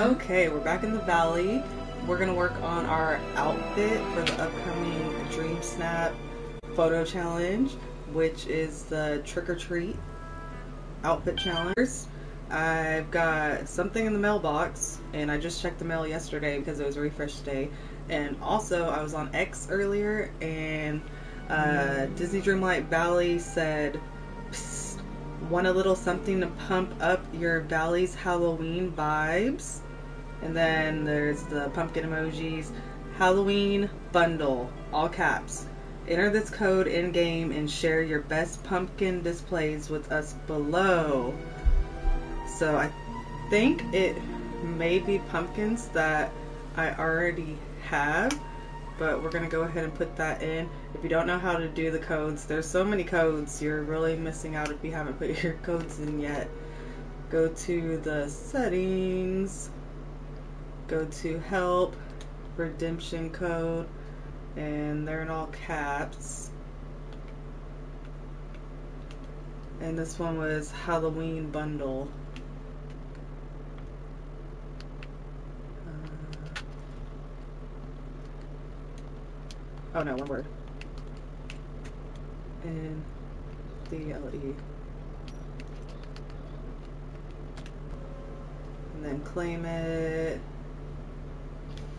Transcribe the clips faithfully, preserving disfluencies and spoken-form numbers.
Okay, we're back in the valley. We're gonna work on our outfit for the upcoming DreamSnap photo challenge, which is the trick-or-treat outfit challenge. I've got something in the mailbox, and I just checked the mail yesterday because it was a refresh day. And also, I was on X earlier, and uh, Disney Dreamlight Valley said, "Psst, want a little something to pump up your valley's Halloween vibes?" And then there's the pumpkin emojis. Halloween bundle, all caps. Enter this code in game and share your best pumpkin displays with us below. So I think it may be pumpkins that I already have, but we're gonna go ahead and put that in. If you don't know how to do the codes, there's so many codes, you're really missing out if you haven't put your codes in yet. Go to the settings, go to help, redemption code, and they're in all caps. And this one was Halloween bundle. Uh, oh no, one word. And D L E. And then claim it.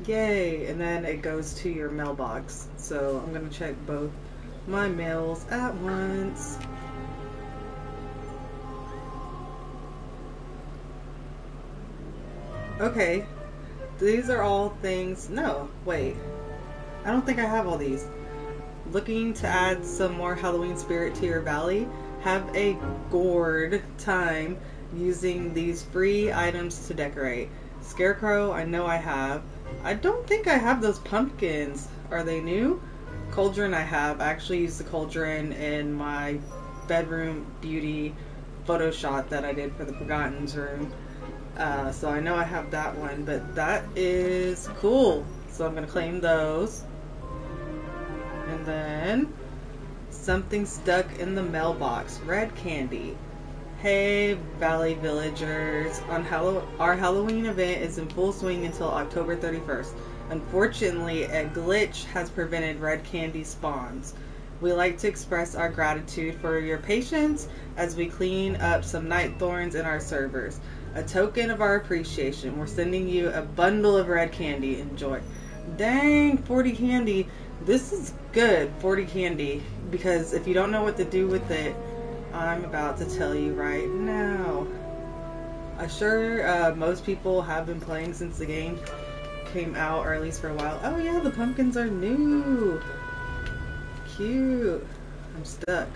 Yay! And then it goes to your mailbox. So I'm going to check both my mails at once. Okay, these are all things. No, wait. I don't think I have all these. Looking to add some more Halloween spirit to your valley? Have a gourd time using these free items to decorate. Scarecrow, I know I have. I don't think I have those pumpkins. Are they new? Cauldron I have. I actually used the cauldron in my bedroom beauty photo shot that I did for the Forgotten's room. Uh, so I know I have that one, but that is cool. So I'm going to claim those. And then something stuck in the mailbox. Red candy. Hey Valley Villagers, on Hall- our Halloween event is in full swing until October thirty-first. Unfortunately, a glitch has prevented red candy spawns. We like to express our gratitude for your patience as we clean up some night thorns in our servers. A token of our appreciation, we're sending you a bundle of red candy. Enjoy. Dang, forty candy. This is good, forty candy, because if you don't know what to do with it, I'm about to tell you right now. I'm sure uh, most people have been playing since the game came out, or at least for a while. Oh yeah, the pumpkins are new. Cute. I'm stuck.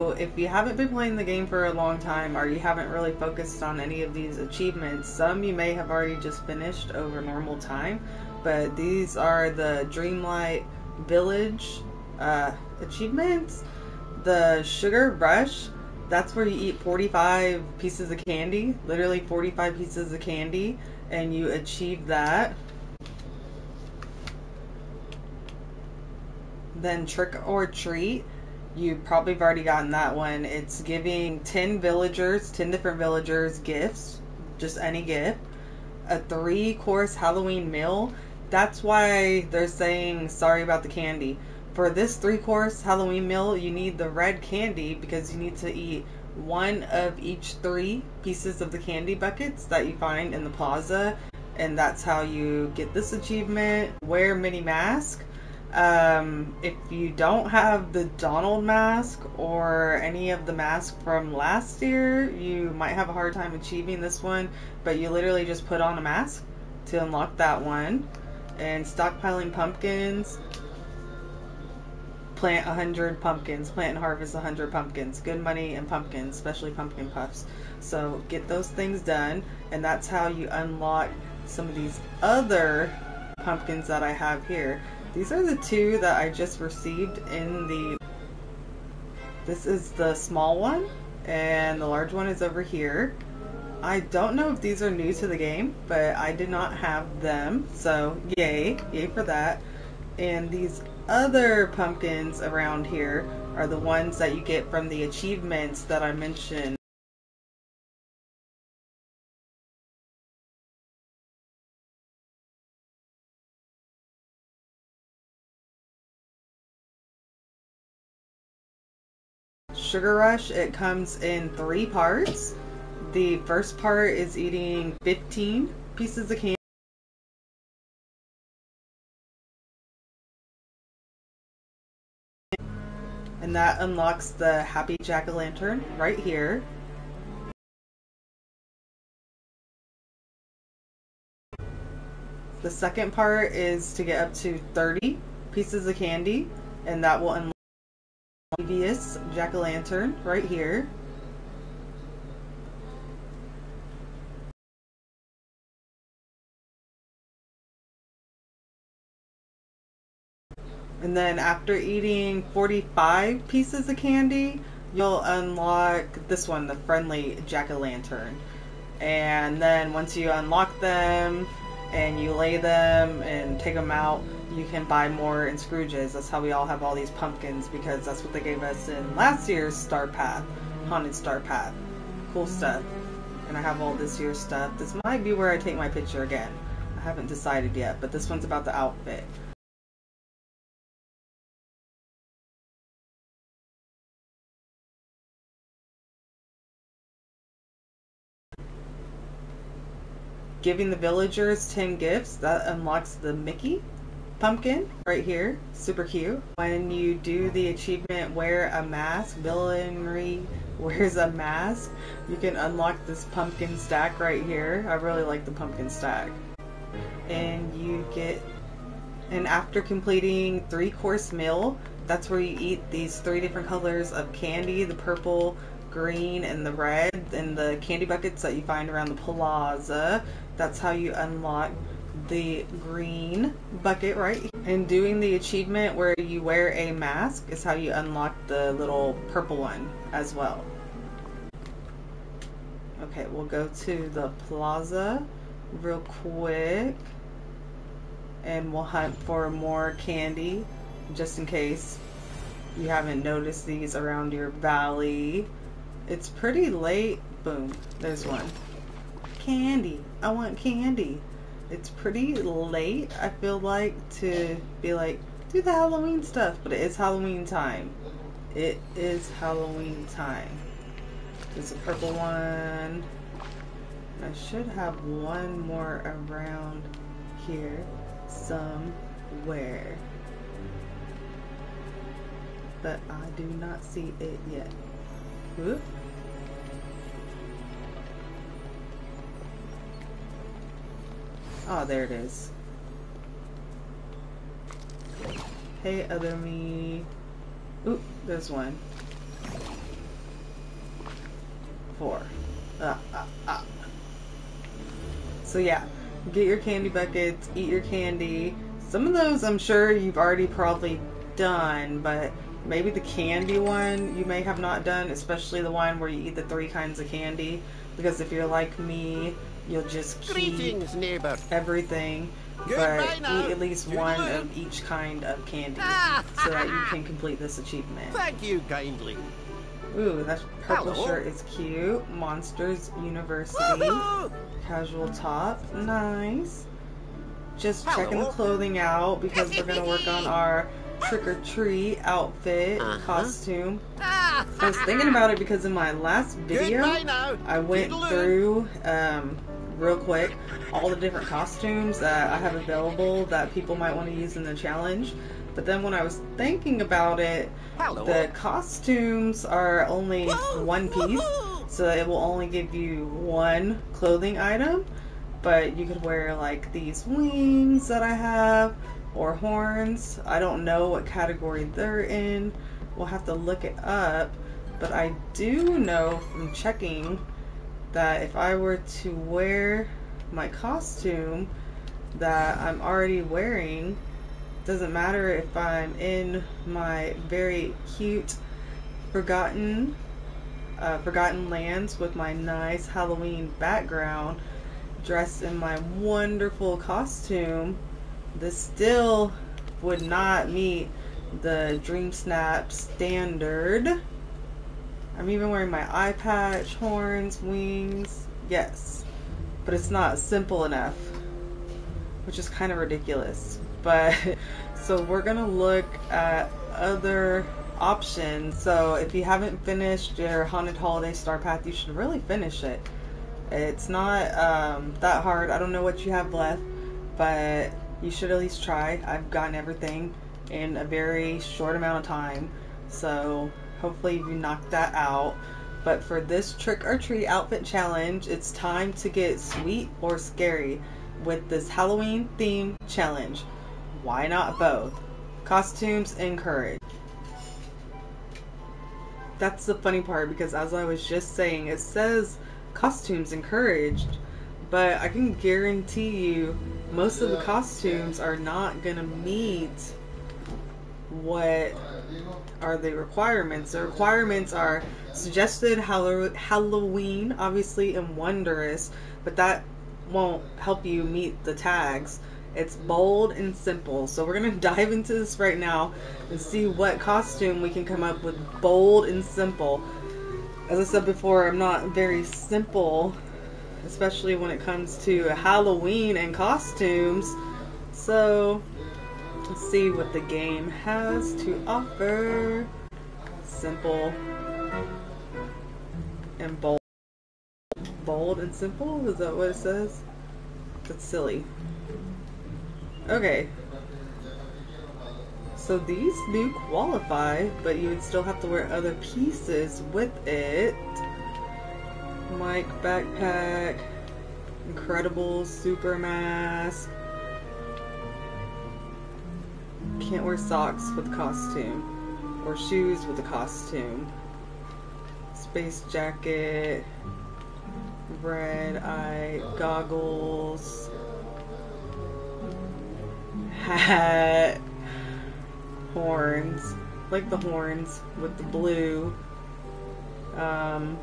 Well, if you haven't been playing the game for a long time, or you haven't really focused on any of these achievements, some you may have already just finished over normal time, but these are the Dreamlight Village uh, achievements. The sugar rush, that's where you eat forty-five pieces of candy, literally forty-five pieces of candy, and you achieve that. Then trick or treat, you probably have already gotten that one. It's giving ten villagers, ten different villagers gifts, just any gift. A three course Halloween meal, that's why they're saying sorry about the candy. For this three-course Halloween meal, you need the red candy because you need to eat one of each three pieces of the candy buckets that you find in the plaza, and that's how you get this achievement. Wear mini mask. Um, if you don't have the Donald mask or any of the masks from last year, you might have a hard time achieving this one, but you literally just put on a mask to unlock that one. And stockpiling pumpkins. Plant one hundred pumpkins. Plant and harvest one hundred pumpkins. Good money and pumpkins, especially pumpkin puffs. So get those things done, and that's how you unlock some of these other pumpkins that I have here. These are the two that I just received in the... This is the small one, and the large one is over here. I don't know if these are new to the game, but I did not have them, so yay. Yay for that. And these other pumpkins around here are the ones that you get from the achievements that I mentioned. Sugar Rush. It comes in three parts. The first part is eating fifteen pieces of candy. And that unlocks the Happy Jack-O-Lantern right here. The second part is to get up to thirty pieces of candy, and that will unlock the previous Jack-O-Lantern right here. And then after eating forty-five pieces of candy, you'll unlock this one, the friendly Jack-O-Lantern. And then once you unlock them and you lay them and take them out, you can buy more in Scrooges. That's how we all have all these pumpkins, because that's what they gave us in last year's Star Path, Haunted Star Path. Cool stuff. And I have all this year's stuff. This might be where I take my picture again. I haven't decided yet, but this one's about the outfit. Giving the villagers ten gifts, that unlocks the Mickey pumpkin right here. Super cute. When you do the achievement Wear a Mask, Villainry Wears a Mask, you can unlock this pumpkin stack right here. I really like the pumpkin stack. And you get, and after completing three course meal, that's where you eat these three different colors of candy, the purple, green, and the red, and the candy buckets that you find around the plaza. That's how you unlock the green bucket right here. And doing the achievement where you wear a mask is how you unlock the little purple one as well. Okay, we'll go to the plaza real quick and we'll hunt for more candy, just in case you haven't noticed these around your valley. It's pretty late. Boom, there's one. Candy. I want candy. It's pretty late, I feel like, to be like, do the Halloween stuff, but it is Halloween time. It is Halloween time. There's a purple one. I should have one more around here somewhere, but I do not see it yet. Whoop. Oh, there it is. Hey, other me. Oop, there's one. Four. Ah, ah, ah. So yeah, get your candy buckets, eat your candy. Some of those I'm sure you've already probably done, but maybe the candy one you may have not done, especially the one where you eat the three kinds of candy, because if you're like me, you'll just keep Greetings, neighbor. everything, Goodbye but now. eat at least Good one night. of each kind of candy so that you can complete this achievement. Thank you kindly. Ooh, that purple Hello. shirt is cute. Monsters University. Casual top. Nice. Just Hello. checking the clothing out, because we're going to work on our trick-or-treat outfit, uh-huh. costume. I was thinking about it because in my last video I went through um, real quick all the different costumes that I have available that people might want to use in the challenge, but then when I was thinking about it, Hello. the costumes are only one piece, so it will only give you one clothing item, but you could wear like these wings that I have, or horns. I don't know what category they're in. We'll have to look it up, but I do know from checking that if I were to wear my costume that I'm already wearing, doesn't matter if I'm in my very cute Forgotten uh, Forgotten Lands with my nice Halloween background, dressed in my wonderful costume, this still would not meet the DreamSnap standard. I'm even wearing my eye patch, horns, wings. Yes, but it's not simple enough, which is kind of ridiculous. But so we're gonna look at other option. So if you haven't finished your Haunted Holiday Star Path, you should really finish it. It's not um, that hard. I don't know what you have left, but you should at least try. I've gotten everything in a very short amount of time, so hopefully you knocked that out. But for this trick or treat outfit challenge, it's time to get sweet or scary with this Halloween theme challenge. Why not both? Costumes encouraged. That's the funny part, because as I was just saying, it says costumes encouraged, but I can guarantee you most of the costumes are not gonna meet what are the requirements. The requirements are suggested Halloween, obviously, and wondrous, but that won't help you meet the tags. It's bold and simple. So we're gonna dive into this right now and see what costume we can come up with bold and simple. As I said before, I'm not very simple, especially when it comes to Halloween and costumes. So let's see what the game has to offer. Simple and bold. Bold and simple? Is that what it says? That's silly. Okay, so these do qualify, but you would still have to wear other pieces with it, like backpack, Incredibles, super mask. Can't wear socks with costume or shoes with a costume. Space jacket, red eye goggles, hat, horns, like the horns with the blue. Um,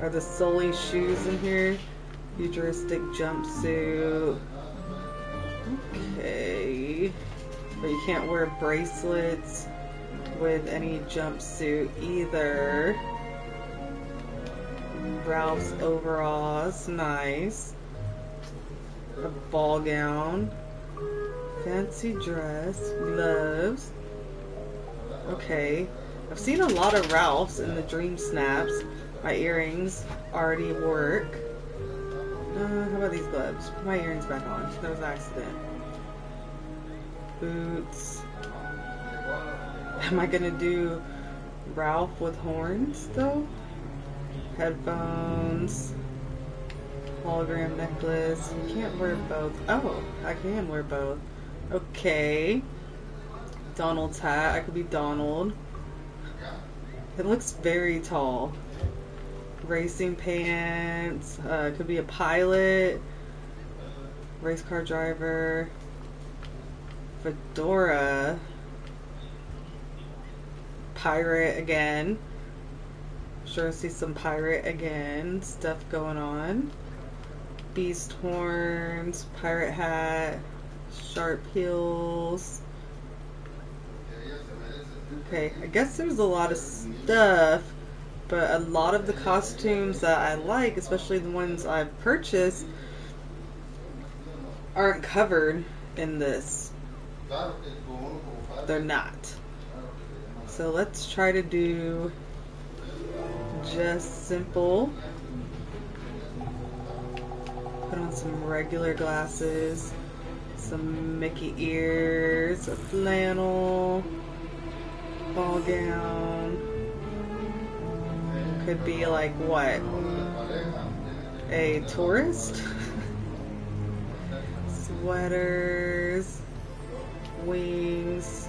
are the Sully shoes in here? Futuristic jumpsuit. Okay. But you can't wear bracelets with any jumpsuit either. Ralph's overalls, nice. A ball gown. Fancy dress, gloves. Okay, I've seen a lot of Ralphs in the Dream Snaps. My earrings already work. Uh, how about these gloves? Put my earrings back on. That was an accident. Boots. Am I gonna do Ralph with horns though? Headphones. Hologram necklace. You can't wear both. Oh, I can wear both. Okay. Donald's hat. I could be Donald. It looks very tall. Racing pants. Uh, could be a pilot. Race car driver. Fedora. Pirate again. Sure, see some pirate again. Stuff going on. Beast horns. Pirate hat. Sharp heels. Okay, I guess there's a lot of stuff, but a lot of the costumes that I like, especially the ones I've purchased, aren't covered in this. They're not. So let's try to do just simple. Put on some regular glasses. Some Mickey ears, a flannel, ball gown. Could be like what? A tourist? Sweaters, wings,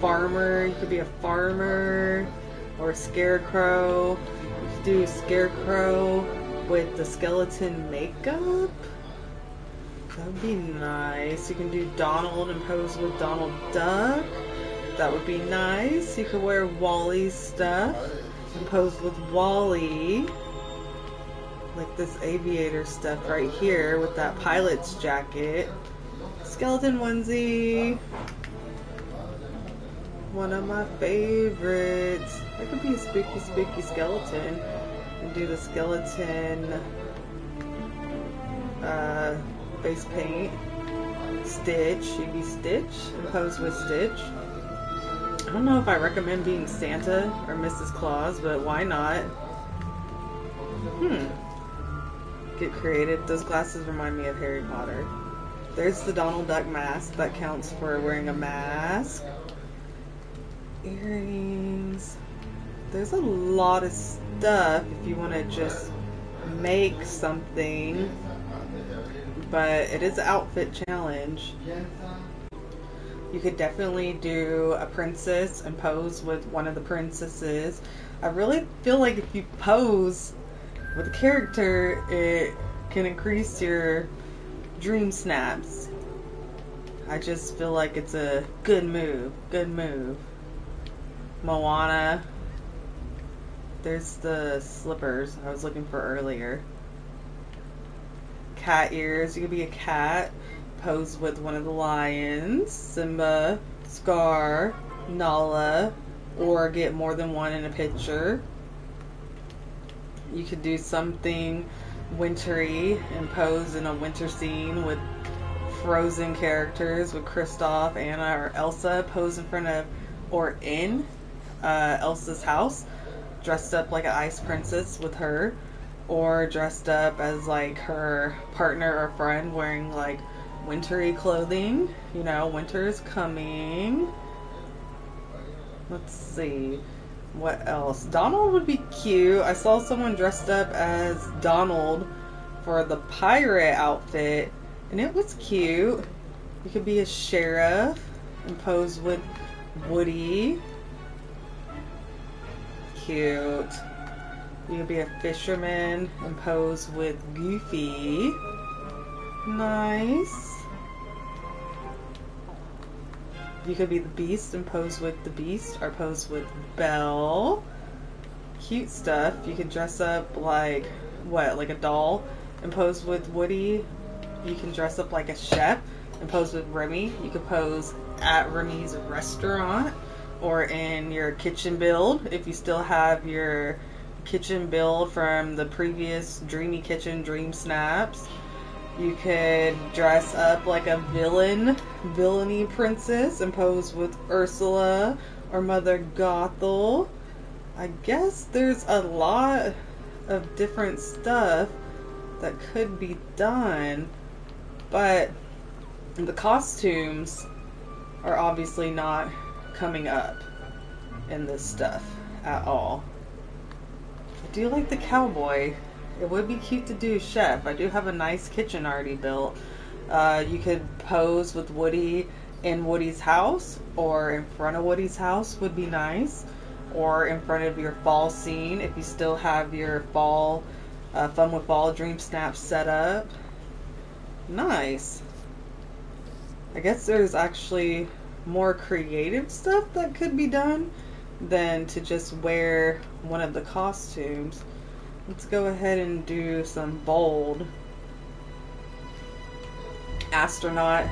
farmer. You could be a farmer or a scarecrow. You could do a scarecrow with the skeleton makeup. That would be nice. You can do Donald and pose with Donald Duck. That would be nice. You could wear Wally's stuff and pose with Wally. Like this aviator stuff right here with that pilot's jacket. Skeleton onesie. One of my favorites. That could be a spooky, spooky skeleton. And do the skeleton... Uh... face paint. Stitch. You'd be Stitch and pose with Stitch. don't know if I recommend being Santa or Missus Claus, but why not? Hmm. Get creative. Those glasses remind me of Harry Potter. There's the Donald Duck mask. That counts for wearing a mask. Earrings. There's a lot of stuff if you want to just make something. But it is an outfit challenge. You could definitely do a princess and pose with one of the princesses. I really feel like if you pose with a character, it can increase your dream snaps. I just feel like it's a good move. Good move. Moana. There's the slippers I was looking for earlier. Cat ears. You could be a cat. Pose with one of the lions, Simba, Scar, Nala, or get more than one in a picture. You could do something wintry and pose in a winter scene with frozen characters, with Kristoff, Anna, or Elsa. Pose in front of or in uh, Elsa's house, dressed up like an ice princess with her, or dressed up as like her partner or friend wearing like wintry clothing. You know, winter is coming. Let's see. What else? Donald would be cute. I saw someone dressed up as Donald for the pirate outfit, and it was cute. You could be a sheriff and pose with Woody. Cute. You could be a fisherman and pose with Goofy. Nice. You could be the Beast and pose with the Beast, or pose with Belle. Cute stuff. You could dress up like, what, like a doll and pose with Woody. You can dress up like a chef and pose with Remy. You could pose at Remy's restaurant or in your kitchen build if you still have your kitchen build from the previous Dreamy Kitchen Dream Snaps. You could dress up like a villain, villainy princess, and pose with Ursula or Mother Gothel. I guess there's a lot of different stuff that could be done, but the costumes are obviously not coming up in this stuff at all. I do like the cowboy. It would be cute to do chef. I do have a nice kitchen already built. Uh, you could pose with Woody in Woody's house, or in front of Woody's house would be nice, or in front of your fall scene if you still have your fall uh, Fun with Fall Dream Snap set up. Nice. I guess there's actually more creative stuff that could be done than to just wear one of the costumes. Let's go ahead and do some bold. Astronaut.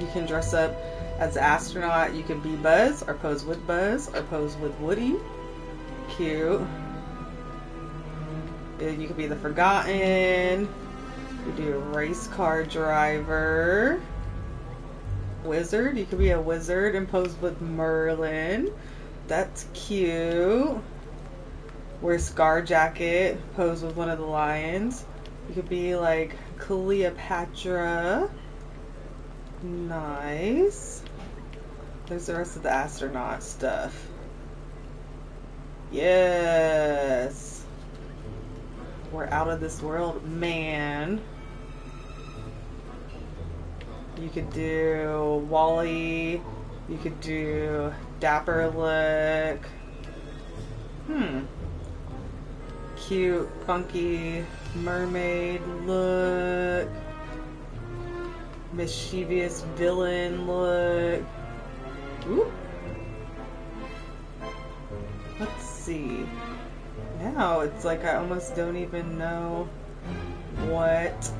You can dress up as an astronaut. You can be Buzz, or pose with Buzz, or pose with Woody. Cute. You could be the Forgotten. You could do a race car driver. Wizard. You could be a wizard and pose with Merlin. That's cute. Wear a scar jacket, pose with one of the lions. You could be like Cleopatra. Nice. There's the rest of the astronaut stuff. Yes. We're out of this world, man. You could do Wally. You could do Dapper look. Hmm. Cute, funky mermaid look, mischievous villain look. Ooh. Let's see. Now it's like I almost don't even know what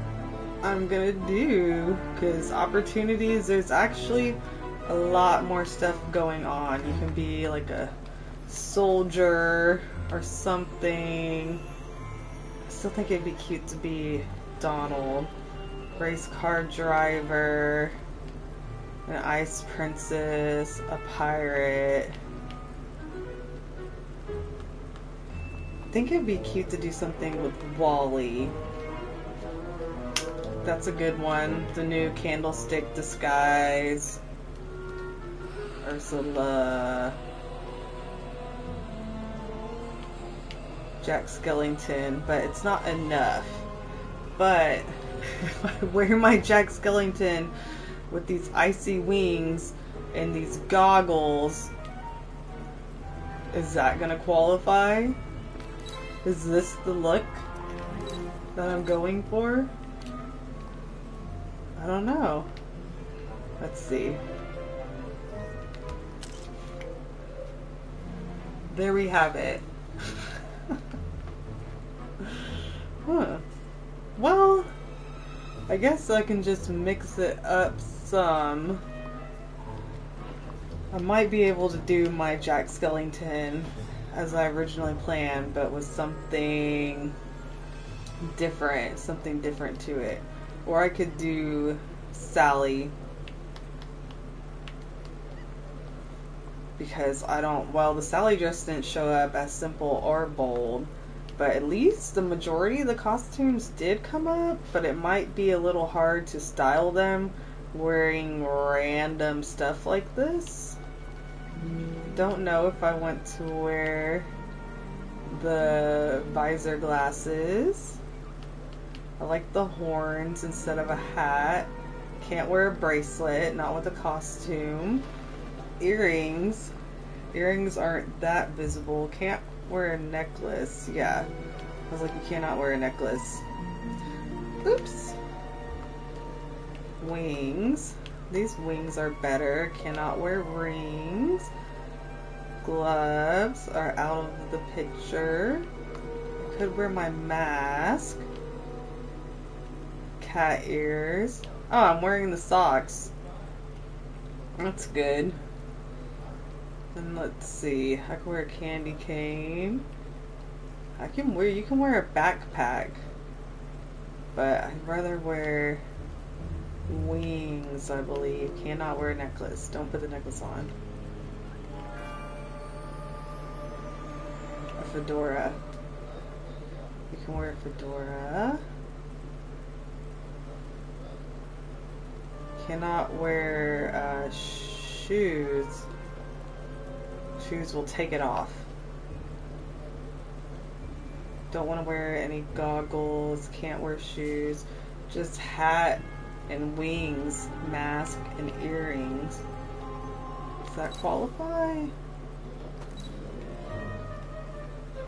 I'm gonna do, because opportunities, there's actually a lot more stuff going on. You can be like a soldier or something. I still think it'd be cute to be Donald. Race car driver, an ice princess, a pirate. think it'd be cute to do something with Wall-E. That's a good one. The new Candlestick Disguise. Ursula. Jack Skellington. But it's not enough. But if I wear my Jack Skellington with these icy wings and these goggles, is that gonna qualify? Is this the look that I'm going for? I don't know. Let's see. There we have it. Huh. Well, I guess I can just mix it up some. I might be able to do my Jack Skellington as I originally planned, but with something different, something different to it. Or I could do Sally, because I don't, well, the Sally dress didn't show up as simple or bold, but at least the majority of the costumes did come up, but it might be a little hard to style them wearing random stuff like this. Don't know if I want to wear the visor glasses. I like the horns instead of a hat. Can't wear a bracelet, not with a costume. Earrings. Earrings aren't that visible. Can't wear a necklace. Yeah. I was like, you cannot wear a necklace. Oops. Wings. These wings are better. Cannot wear rings. Gloves are out of the picture. I could wear my mask. Cat ears. Oh, I'm wearing the socks. That's good. And let's see. I can wear a candy cane. I can wear, you can wear a backpack. But I'd rather wear wings, I believe. Cannot wear a necklace. Don't put the necklace on. A fedora. You can wear a fedora. Cannot wear uh, shoes. Shoes will take it off. Don't want to wear any goggles. Can't wear shoes. Just hat and wings, mask and earrings. Does that qualify?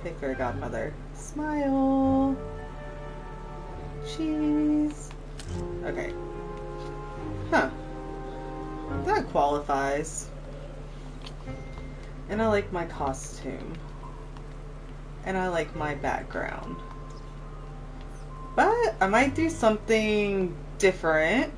Hey, Fairy Godmother. Smile. Cheese. Okay. Huh. That qualifies. And I like my costume. And I like my background. But I might do something different,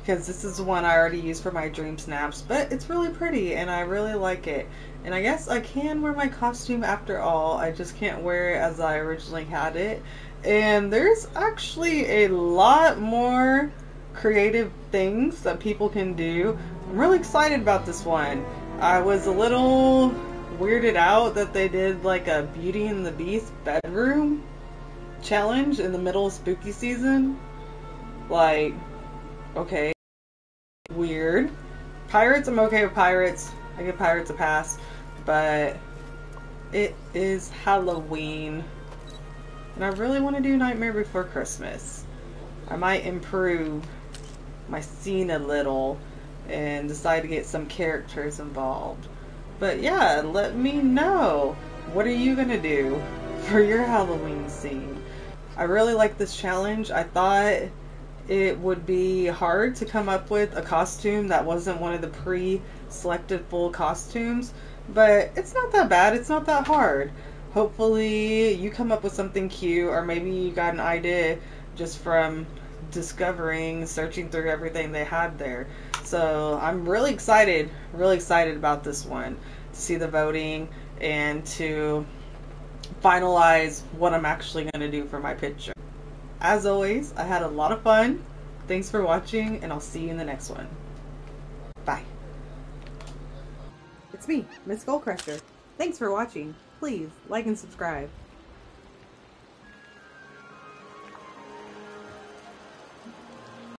because this is the one I already used for my dream snaps, but it's really pretty and I really like it. And I guess I can wear my costume after all. I just can't wear it as I originally had it. And there's actually a lot more creative things that people can do. I'm really excited about this one. I was a little weirded out that they did like a Beauty and the Beast bedroom challenge in the middle of spooky season. Like, okay, weird. Pirates, I'm okay with pirates. I give pirates a pass, but it is Halloween. And I really want to do Nightmare Before Christmas. I might improve my scene a little and decide to get some characters involved. But yeah, let me know, what are you gonna do for your Halloween scene? I really like this challenge. I thought it would be hard to come up with a costume that wasn't one of the pre-selected full costumes, but it's not that bad, it's not that hard. Hopefully you come up with something cute, or maybe you got an idea just from discovering, searching through everything they had there. So I'm really excited, really excited about this one, to see the voting and to finalize what I'm actually going to do for my picture. As always, I had a lot of fun. Thanks for watching, and I'll see you in the next one. Bye. It's me, MsSkullCrusher. Thanks for watching. Please like and subscribe.